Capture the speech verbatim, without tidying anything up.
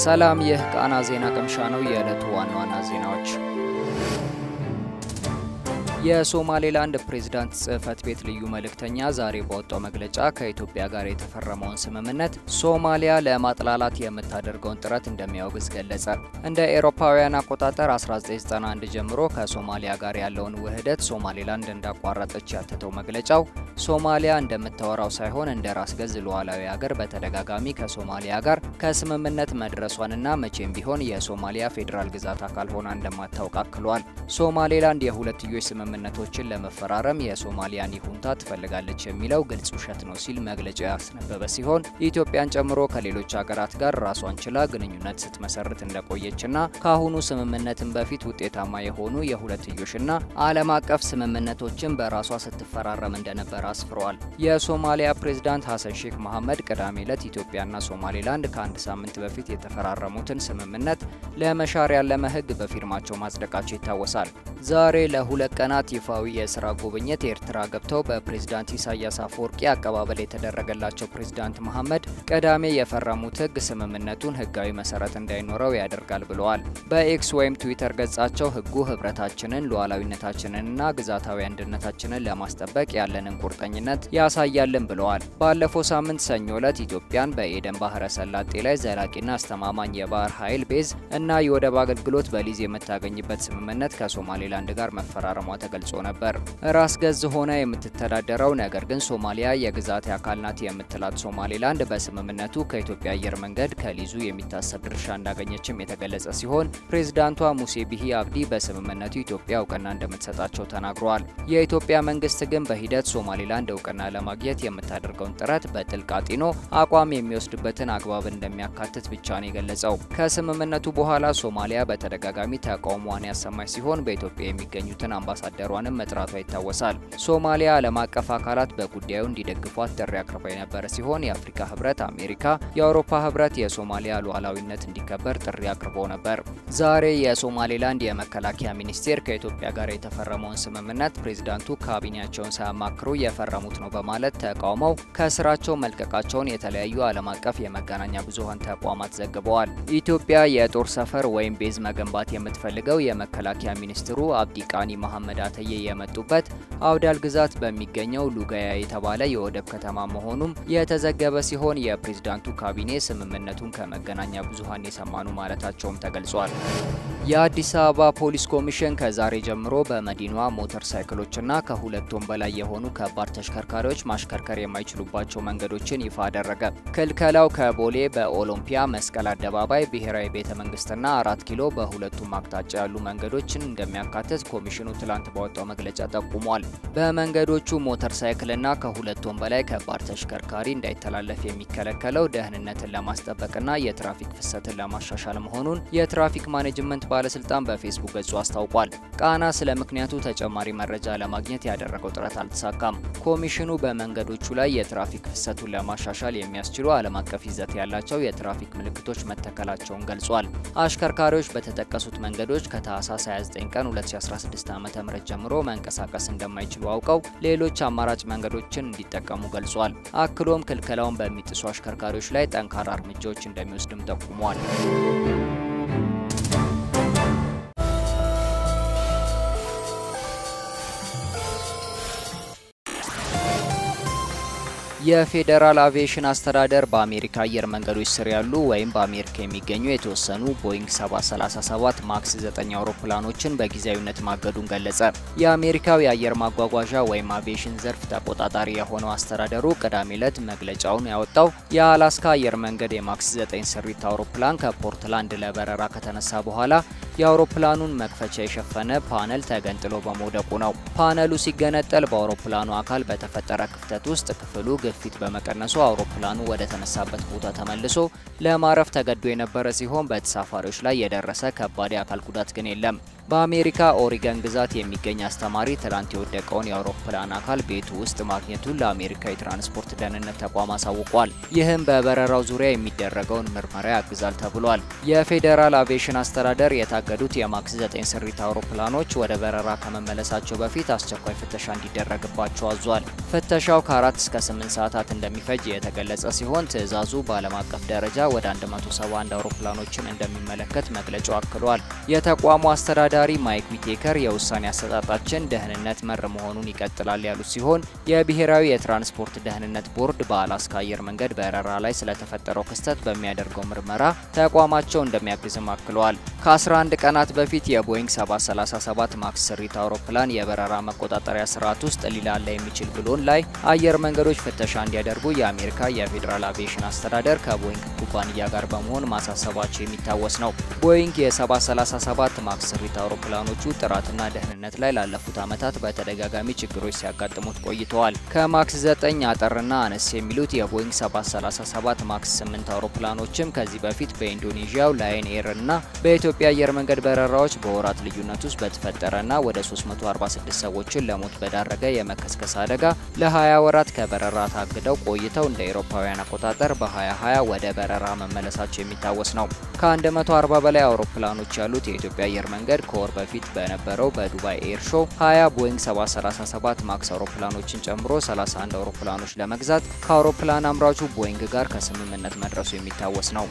ሰላም ይህ ቃና ዜና ቅምሻ ነው የዕለቱ ዋና ዋና ዜናዎች የሶማሌላንድ ፕሬዝዳንት ጽህፈት ቤት ልዩ መልእክተኛ ዛሬ ባወጣው መግለጫ ከኢትዮጵያ ጋር የተፈረመውን ስምምነት ሶማሊያ ለማጥላላት የምታደርገውን ጥረት እንደሚያወግዝ ገለጸ እንደ ኤሮፓውያን አቆጣጠር አስራ ዘጠኝ ዘጠና አንድ ጀምሮ ከሶማሊያ ጋር ያለውን ውህደት ሶማሌላንድ እንዳቋረጠች ያተተው መግለጫው ሶማሊያ እንደምትወራው ሳይሆን እንደራስ ገዝ ሉዓላዊ ሀገር በተደጋጋሚ ከሶማሊያ ጋር ከስምምነት መድረሷንና መቼም ቢሆን የሶማሊያ ፌደራል ግዛት አካል ሆና እንደማታውቅ አክሏል። ሶማሌላንድ የሁለትዮሽ ስምምነቶችን ለመፈራረም የሶማሊያን ይሁንታ ትፈልጋለች የሚለው ግልጽ ውሸት ነው ሲል መግለጫው ያስነበበ ሲሆን ኢትዮጵያን ጨምሮ ከሌሎች ሀገራት ጋር ራሷን ችላ ግንኙነት ስትመሰርት እንደቆየችና ካሁኑ ስምምነትን በፊት ውጤታማ የሆኑ የሁለትዮሽና ዓለም አቀፍ ስምምነቶችን በራሷ ስትፈራረም እንደነበረ አስፍሯል። የሶማሊያ ፕሬዝዳንት ሐሰን ሼክ መሐመድ ቅዳሜ ዕለት ኢትዮጵያና ሶማሌላንድ ከአንድ ሳምንት በፊት የተፈራረሙትን ስምምነት ለመሻር ያለመ ህግ በፊርማቸው ማጽደቃቸው ይታወሳል። ዛሬ ለሁለት ቀናት ይፋዊ የሥራ ጉብኝት ኤርትራ ገብተው በፕሬዝዳንት ኢሳያስ አፈወርቂ አቀባበል የተደረገላቸው ፕሬዝዳንት መሐመድ ቅዳሜ የፈረሙት ህግ ስምምነቱን ህጋዊ መሰረት እንዳይኖረው ያደርጋል ብለዋል። በኤክስ ወይም ትዊተር ገጻቸው ህጉ ህብረታችንን ሉዓላዊነታችንንና ግዛታዊ አንድነታችንን ለማስጠበቅ ያለንን ቁርጠኝነት ያሳያልን ብለዋል። ባለፈው ሳምንት ሰኞ ዕለት ኢትዮጵያን በኤደን ባህረ ሰላጤ ላይ ዘላቂና አስተማማኝ የባህር ኃይል ቤዝ እና የወደብ አገልግሎት በሊዝ የምታገኝበት ስምምነት ከሶማሌላንድ ጋር መፈራረሟ ተገልጾ ነበር። ራስ ገዝ ሆና የምትተዳደረው ነገር ግን ሶማሊያ የግዛት አካል ናት የምትላት ሶማሌላንድ በስምምነቱ ከኢትዮጵያ አየር መንገድ ከሊዙ የሚታሰብ ድርሻ እንዳገኘችም የተገለጸ ሲሆን ፕሬዝዳንቷ ሙሴ ቢሂ አብዲ በስምምነቱ ኢትዮጵያ እውቅና እንደምትሰጣቸው ተናግረዋል። የኢትዮጵያ መንግስት ግን በሂደት ሶማሌላንድ እውቅና ለማግኘት የምታደርገውን ጥረት በጥልቃጢኖ አቋም የሚወስድበትን አግባብ እንደሚያካትት ብቻ ነው የገለጸው። ከስምምነቱ በኋላ ሶማሊያ በተደጋጋሚ ተቃውሞዋን ያሰማች ሲሆን በኢትዮጵያ የሚገኙትን አምባሳደሯንም መጥራቷ ይታወሳል። ሶማሊያ ዓለም አቀፍ አካላት በጉዳዩ እንዲደግፏት ጥሪ አቅርባ የነበረ ሲሆን የአፍሪካ ህብረት፣ አሜሪካ፣ የአውሮፓ ህብረት የሶማሊያ ሉዓላዊነት እንዲከበር ጥሪ አቅርቦ ነበር። ዛሬ የሶማሌላንድ የመከላከያ ሚኒስቴር ከኢትዮጵያ ጋር የተፈረመውን ስምምነት ፕሬዝዳንቱ ካቢኔያቸውን ሳያማክሩ የፈረሙት ነው በማለት ተቃውመው ከስራቸው መልቀቃቸውን የተለያዩ ዓለም አቀፍ የመገናኛ ብዙሃን ተቋማት ዘግበዋል። ኢትዮጵያ የጦር ሰፈር ወይም ቤዝ መገንባት የምትፈልገው የመከላከያ ሚኒስትሩ አብዲ ቃኒ መሐመድ አተየ የመጡበት አውዳል ግዛት በሚገኘው ሉጋያ የተባለ የወደብ ከተማ መሆኑም የተዘገበ ሲሆን የፕሬዝዳንቱ ካቢኔ ስምምነቱን ከመገናኛ ብዙሃን የሰማኑ ማለታቸውም ተገልጿል። የአዲስ አበባ ፖሊስ ኮሚሽን ከዛሬ ጀምሮ በመዲናዋ ሞተር ሳይክሎችና ከሁለት ወን በላይ የሆኑ ከባድ ተሽከርካሪዎች ማሽከርከር የማይችሉባቸው መንገዶችን ይፋ አደረገ። ከልከላው ከቦሌ በኦሎምፒያ መስቀል አደባባይ ብሔራዊ ቤተመንግስትና አራት ኪሎ በሁለቱም አቅጣጫ ያሉ መንገዶችን እንደሚያካትት ኮሚሽኑ ትላንት ባወጣው መግለጫ ተጠቁሟል። በመንገዶቹ ሞተር ሳይክልና ከሁለት ወን በላይ ከባድ ተሽከርካሪ እንዳይተላለፍ የሚከለከለው ደህንነትን ለማስጠበቅና የትራፊክ ፍሰትን ለማሻሻል መሆኑን የትራፊክ ማኔጅመንት ባለስልጣን በፌስቡክ ገጹ አስታውቋል። ቃና ስለ ምክንያቱ ተጨማሪ መረጃ ለማግኘት ያደረገው ጥረት አልተሳካም። ኮሚሽኑ በመንገዶቹ ላይ የትራፊክ ፍሰቱን ለማሻሻል የሚያስችሉ ዓለም አቀፍ ይዘት ያላቸው የትራፊክ ምልክቶች መተከላቸውን ገልጿል። አሽከርካሪዎች በተጠቀሱት መንገዶች ከታህሳስ ሃያ ዘጠኝ ቀን ሁለት ሺህ አስራ ስድስት ዓ.ም ጀምሮ መንቀሳቀስ እንደማይችሉ አውቀው ሌሎች አማራጭ መንገዶችን እንዲጠቀሙ ገልጿል። አክሎም ክልከላውን በሚጥሱ አሽከርካሪዎች ላይ ጠንካራ እርምጃዎች እንደሚወስድም ተጠቁሟል። የፌደራል አቪዬሽን አስተዳደር በአሜሪካ አየር መንገዶች ስር ያሉ ወይም በአሜሪካ የሚገኙ የተወሰኑ ቦይንግ ሰባት ሰላሳ ሰባት ማክስ ዘጠኝ አውሮፕላኖችን በጊዜያዊነት ማገዱን ገለጸ። የአሜሪካው የአየር ማጓጓዣ ወይም አቪዬሽን ዘርፍ ተቆጣጣሪ የሆነው አስተዳደሩ ቅዳሜ ዕለት መግለጫውን ያወጣው የአላስካ አየር መንገድ የማክስ ዘጠኝ ስሪት አውሮፕላን ከፖርትላንድ ለበረራ ከተነሳ በኋላ የአውሮፕላኑን መክፈቻ የሸፈነ ፓነል ተገንጥሎ በመውደቁ ነው። ፓነሉ ሲገነጠል በአውሮፕላኑ አካል በተፈጠረ ክፍተት ውስጥ ክፍሉ ግፊት በመቀነሱ አውሮፕላኑ ወደ ተነሳበት ቦታ ተመልሶ ለማረፍ ተገዶ የነበረ ሲሆን በተሳፋሪዎች ላይ የደረሰ ከባድ አካል ጉዳት ግን የለም። በአሜሪካ ኦሪገን ግዛት የሚገኝ አስተማሪ ትላንት የወደቀውን የአውሮፕላን አካል ቤት ውስጥ ማግኘቱን ለአሜሪካ የትራንስፖርት ደህንነት ተቋም አሳውቋል። ይህም በበረራው ዙሪያ የሚደረገውን ምርመራ ያግዛል ተብሏል። የፌደራል አቪዬሽን አስተዳደር የታገዱት የማክስ ዘጠኝ ስሪት አውሮፕላኖች ወደ በረራ ከመመለሳቸው በፊት አስቸኳይ ፍተሻ እንዲደረግባቸው አዟል። ፍተሻው ከአራት እስከ ስምንት ሰዓታት እንደሚፈጅ የተገለጸ ሲሆን ትዕዛዙ በዓለም አቀፍ ደረጃ ወደ መቶ ሰባ አንድ አውሮፕላኖችን እንደሚመለከት መግለጫው አክሏል። የተቋሙ አስተዳደር ዳሪ ማይክ ዊቴከር የውሳኔ አሰጣጣችን ደህንነት መር መሆኑን ይቀጥላል ያሉ ሲሆን የብሔራዊ የትራንስፖርት ደህንነት ቦርድ በአላስካ አየር መንገድ በረራ ላይ ስለተፈጠረው ክስተት በሚያደርገው ምርመራ ተቋማቸው እንደሚያግዝም አክሏል። ከአስራ አንድ ቀናት በፊት የቦይንግ ሰባት ሰላሳ ሰባት ማክስ ስሪት አውሮፕላን የበረራ መቆጣጠሪያ ስርዓት ውስጥ ሊላላ የሚችል ብሎን ላይ አየር መንገዶች ፍተሻ እንዲያደርጉ የአሜሪካ የፌደራል አቪዬሽን አስተዳደር ከቦይንግ ኩባንያ ጋር በመሆን ማሳሰባቸው የሚታወስ ነው። ቦይንግ የ737 ማክስ ስሪት አውሮፕላኖቹ ጥራትና ደህንነት ላይ ላለፉት አመታት በተደጋጋሚ ችግሮች ሲያጋጥሙት ቆይተዋል። ከማክስ ዘጠኝ አጠርና አነስ የሚሉት የቦይንግ ሰባት ሰላሳ ሰባት ማክስ ስምንት አውሮፕላኖችም ከዚህ በፊት በኢንዶኔዥያው ላየን ኤርና በኢትዮጵያ አየር መንገድ በረራዎች በወራት ልዩነት ውስጥ በተፈጠረና ወደ ሶስት መቶ አርባ ስድስት ሰዎችን ለሞት በዳረገ የመከስከስ አደጋ ለ20 ወራት ከበረራ ታግደው ቆይተው እንደ አውሮፓውያን አቆጣጠር በ2020 ወደ በረራ መመለሳቸው የሚታወስ ነው። ከ140 በላይ አውሮፕላኖች ያሉት የኢትዮጵያ አየር መንገድ ከወር በፊት በነበረው በዱባይ ኤር ሾው ሃያ ቦይንግ ሰባት ሰላሳ ሰባት ማክስ አውሮፕላኖችን ጨምሮ ሰላሳ አንድ አውሮፕላኖች ለመግዛት ከአውሮፕላን አምራቹ ቦይንግ ጋር ከስምምነት መድረሱ የሚታወስ ነው።